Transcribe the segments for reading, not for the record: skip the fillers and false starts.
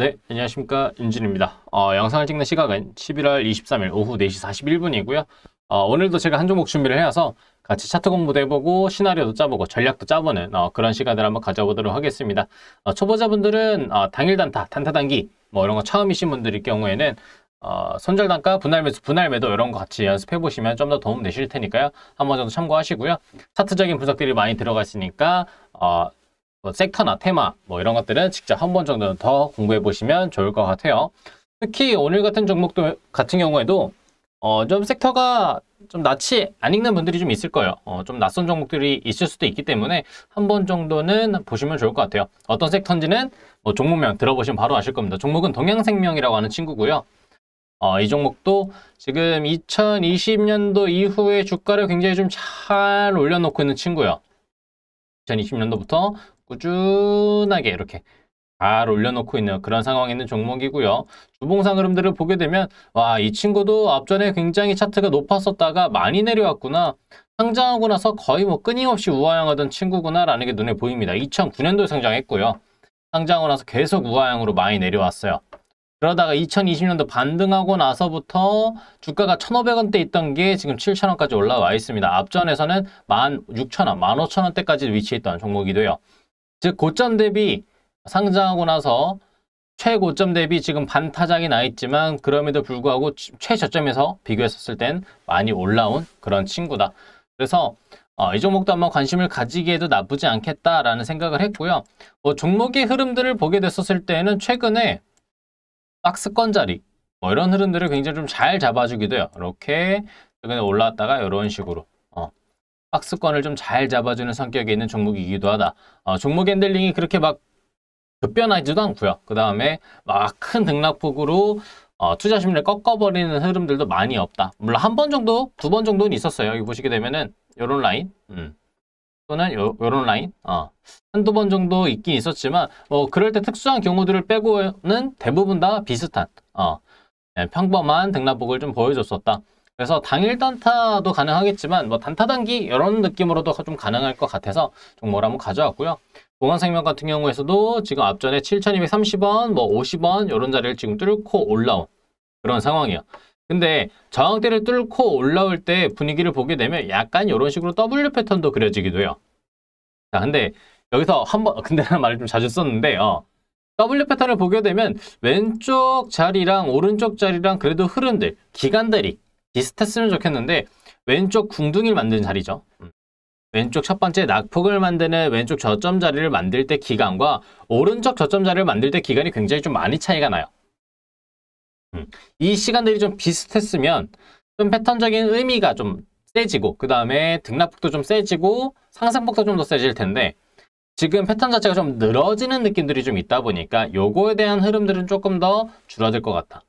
네, 안녕하십니까. 임진입니다. 영상을 찍는 시각은 11월 23일 오후 4시 41분이고요. 오늘도 제가 한 종목 준비를 해와서 같이 차트 공부도 해보고 시나리오도 짜보고 전략도 짜보는 그런 시간을 한번 가져보도록 하겠습니다. 초보자분들은 당일 단타, 단타 단기 뭐 이런 거 처음이신 분들일 경우에는 손절 단가, 분할 매수, 분할 매도 이런 거 같이 연습해 보시면 좀 더 도움 되실 테니까요. 한 번 정도 참고하시고요. 차트적인 분석들이 많이 들어가 있으니까 뭐 섹터나 테마 뭐 이런 것들은 직접 한 번 정도는 더 공부해 보시면 좋을 것 같아요. 특히 오늘 같은 종목도 같은 경우에도 좀 섹터가 좀 낯이 안 익는 분들이 좀 있을 거예요. 좀 낯선 종목들이 있을 수도 있기 때문에 한 번 정도는 보시면 좋을 것 같아요. 어떤 섹터인지는 뭐 종목명 들어보시면 바로 아실 겁니다. 종목은 동양생명이라고 하는 친구고요. 이 종목도 지금 2020년도 이후에 주가를 굉장히 좀 잘 올려놓고 있는 친구예요. 2020년도부터 꾸준하게 이렇게 잘 올려놓고 있는 그런 상황에 있는 종목이고요. 주봉상 흐름들을 보게 되면 와, 이 친구도 앞전에 굉장히 차트가 높았었다가 많이 내려왔구나, 상장하고 나서 거의 뭐 끊임없이 우하향하던 친구구나 라는 게 눈에 보입니다. 2009년도에 상장했고요. 상장하고 나서 계속 우하향으로 많이 내려왔어요. 그러다가 2020년도 반등하고 나서부터 주가가 1,500원대 있던 게 지금 7,000원까지 올라와 있습니다. 앞전에서는 16,000원, 15,000원대까지 위치했던 종목이고요. 즉 고점 대비 상장하고 나서 최고점 대비 지금 반타작이 나 있지만 그럼에도 불구하고 최저점에서 비교했었을 땐 많이 올라온 그런 친구다. 그래서 이 종목도 한번 관심을 가지기에도 나쁘지 않겠다라는 생각을 했고요. 종목의 흐름들을 보게 됐었을 때는 최근에 박스권 자리 뭐 이런 흐름들을 굉장히 좀 잘 잡아주기도 해요. 이렇게 올라왔다가 이런 식으로 박스권을 좀 잘 잡아주는 성격이 있는 종목이기도 하다. 종목 핸들링이 그렇게 막 급변하지도 않고요. 그 다음에 막 큰 등락폭으로 투자 심리를 꺾어버리는 흐름들도 많이 없다. 물론 한 번 정도, 두 번 정도는 있었어요. 여기 보시게 되면은 요런 라인 또는 요런 라인 한두 번 정도 있긴 있었지만 뭐 그럴 때 특수한 경우들을 빼고는 대부분 다 비슷한 평범한 등락폭을 좀 보여줬었다. 그래서 당일 단타도 가능하겠지만 뭐 단타 단기 이런 느낌으로도 좀 가능할 것 같아서 종목을 한번 가져왔고요. 동양생명 같은 경우에서도 지금 앞전에 7,230원, 뭐 50원 이런 자리를 지금 뚫고 올라온 그런 상황이에요. 근데 저항대를 뚫고 올라올 때 분위기를 보게 되면 약간 이런 식으로 W 패턴도 그려지기도 해요. 자, 근데 여기서 한번 근데라는 말을 좀 자주 썼는데요. W 패턴을 보게 되면 왼쪽 자리랑 오른쪽 자리랑 그래도 흐름들, 기간들이 비슷했으면 좋겠는데 왼쪽 궁둥이를 만드는 자리죠. 왼쪽 첫 번째 낙폭을 만드는 왼쪽 저점 자리를 만들 때 기간과 오른쪽 저점 자리를 만들 때 기간이 굉장히 좀 많이 차이가 나요. 이 시간들이 좀 비슷했으면 좀 패턴적인 의미가 좀 세지고 그 다음에 등락폭도 좀 세지고 상승폭도 좀 더 세질 텐데 지금 패턴 자체가 좀 늘어지는 느낌들이 좀 있다 보니까 요거에 대한 흐름들은 조금 더 줄어들 것 같다.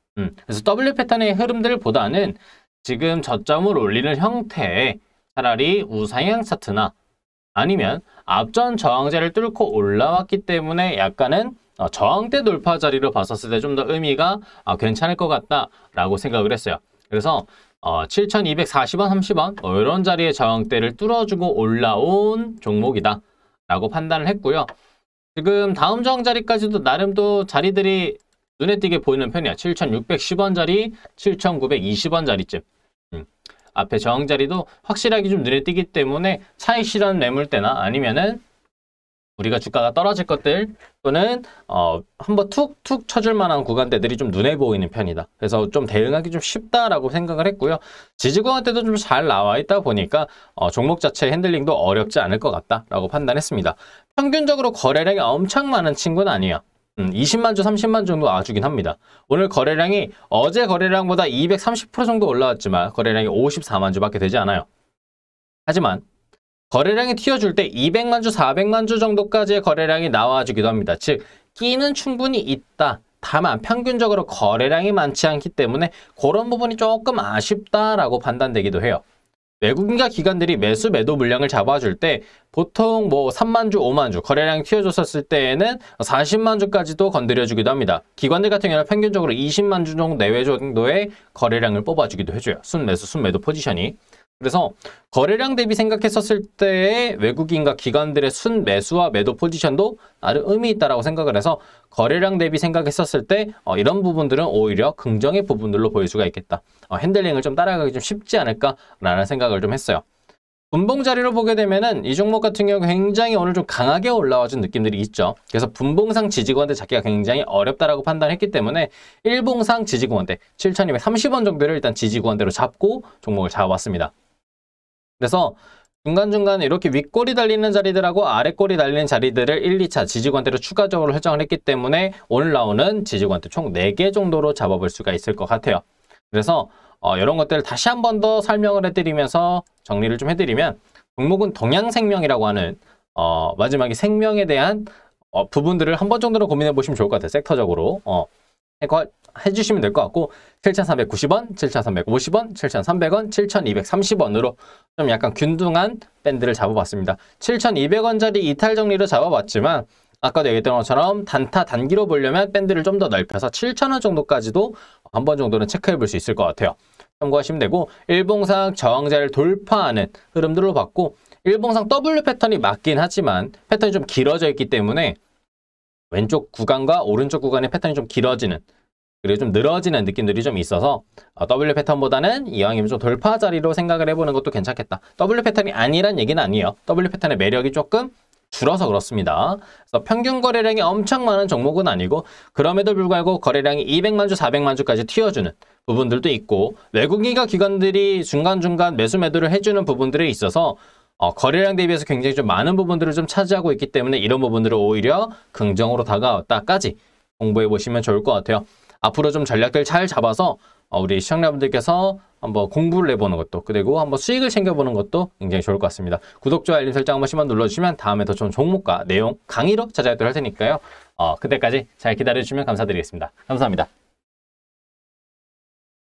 그래서 W 패턴의 흐름들보다는 지금 저점을 올리는 형태의 차라리 우상향 차트나 아니면 앞전 저항대를 뚫고 올라왔기 때문에 약간은 저항대 돌파 자리로 봤었을 때 좀 더 의미가 괜찮을 것 같다라고 생각을 했어요. 그래서 7,240원, 30원 이런 자리에 저항대를 뚫어주고 올라온 종목이다 라고 판단을 했고요. 지금 다음 저항 자리까지도 나름 또 자리들이 눈에 띄게 보이는 편이야. 7,610원 자리, 7,920원 자리쯤. 앞에 저항 자리도 확실하게 좀 눈에 띄기 때문에 차익 실현 매물대나 아니면은 우리가 주가가 떨어질 것들 또는 한번 툭툭 쳐줄 만한 구간대들이 좀 눈에 보이는 편이다. 그래서 좀 대응하기 좀 쉽다라고 생각을 했고요. 지지구간 때도 좀 잘 나와 있다 보니까 종목 자체 핸들링도 어렵지 않을 것 같다라고 판단했습니다. 평균적으로 거래량이 엄청 많은 친구는 아니에요. 20만 주, 30만 주 정도 와주긴 합니다. 오늘 거래량이 어제 거래량보다 230% 정도 올라왔지만 거래량이 54만 주밖에 되지 않아요. 하지만 거래량이 튀어줄 때 200만 주, 400만 주 정도까지의 거래량이 나와주기도 합니다. 즉 끼는 충분히 있다. 다만 평균적으로 거래량이 많지 않기 때문에 그런 부분이 조금 아쉽다라고 판단되기도 해요. 외국인과 기관들이 매수 매도 물량을 잡아줄 때 보통 뭐 3만 주, 5만 주 거래량이 튀어줬었을 때에는 40만 주까지도 건드려주기도 합니다. 기관들 같은 경우는 평균적으로 20만 주 정도 내외 정도의 거래량을 뽑아주기도 해줘요. 순매수, 순매도 포지션이. 그래서 거래량 대비 생각했었을 때의 외국인과 기관들의 순 매수와 매도 포지션도 나름 의미 있다라고 생각을 해서 거래량 대비 생각했었을 때 이런 부분들은 오히려 긍정의 부분들로 보일 수가 있겠다. 핸들링을 좀 따라가기 좀 쉽지 않을까라는 생각을 좀 했어요. 분봉 자리로 보게 되면은 이 종목 같은 경우 굉장히 오늘 좀 강하게 올라와준 느낌들이 있죠. 그래서 분봉상 지지구한테 잡기가 굉장히 어렵다라고 판단했기 때문에 일봉상 지지구한테 7,230원 정도를 일단 지지구한테로 잡고 종목을 잡아왔습니다. 그래서 중간중간 이렇게 윗골이 달리는 자리들하고 아랫골이 달리는 자리들을 1, 2차 지지구한테로 추가적으로 설정을 했기 때문에 오늘 나오는 지지구한테 총 4개 정도로 잡아볼 수가 있을 것 같아요. 그래서 이런 것들을 다시 한 번 더 설명을 해드리면서 정리를 좀 해드리면, 종목은 동양생명이라고 하는 마지막에 생명에 대한 부분들을 한 번 정도는 고민해 보시면 좋을 것 같아요. 섹터적으로 해주시면 될 것 같고, 7,390원, 7,350원, 7,300원, 7,230원으로 좀 약간 균등한 밴드를 잡아봤습니다. 7,200원짜리 이탈 정리로 잡아봤지만 아까도 얘기했던 것처럼 단타 단기로 보려면 밴드를 좀 더 넓혀서 7,000원 정도까지도 한 번 정도는 체크해 볼 수 있을 것 같아요. 참고하시면 되고, 일봉상 저항자를 돌파하는 흐름들로 봤고, 일봉상 W 패턴이 맞긴 하지만 패턴이 좀 길어져 있기 때문에 왼쪽 구간과 오른쪽 구간의 패턴이 좀 길어지는, 그리고 좀 늘어지는 느낌들이 좀 있어서 W 패턴보다는 이왕이면 좀 돌파 자리로 생각을 해보는 것도 괜찮겠다. W 패턴이 아니란 얘기는 아니에요. W 패턴의 매력이 조금 줄어서 그렇습니다. 그래서 평균 거래량이 엄청 많은 종목은 아니고, 그럼에도 불구하고 거래량이 200만 주, 400만 주까지 튀어주는 부분들도 있고, 외국인과 기관들이 중간중간 매수 매도를 해주는 부분들에 있어서 거래량 대비해서 굉장히 좀 많은 부분들을 좀 차지하고 있기 때문에 이런 부분들을 오히려 긍정으로 다가왔다까지 공부해 보시면 좋을 것 같아요. 앞으로 좀 전략들 잘 잡아서 우리 시청자분들께서 한번 공부를 해보는 것도, 그리고 한번 수익을 챙겨보는 것도 굉장히 좋을 것 같습니다. 구독, 좋아요, 알림 설정 한 번씩만 눌러주시면 다음에 더 좋은 종목과 내용 강의로 찾아뵙도록 할 테니까요. 그때까지 잘 기다려주시면 감사드리겠습니다. 감사합니다.